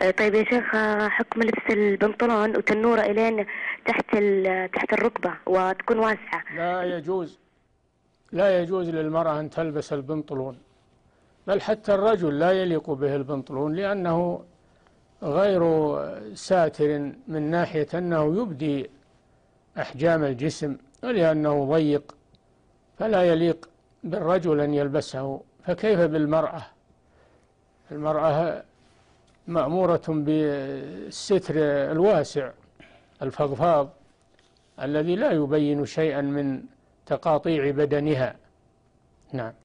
طيب يا شيخ، حكم لبس البنطلون وتنوره الين تحت الركبه وتكون واسعه. لا يجوز للمراه ان تلبس البنطلون، بل حتى الرجل لا يليق به البنطلون، لانه غير ساتر من ناحيه انه يبدي احجام الجسم، ولانه ضيق فلا يليق بالرجل ان يلبسه، فكيف بالمراه؟ المراه مأمورة بالستر الواسع الفضفاض الذي لا يبين شيئا من تقاطيع بدنها. نعم.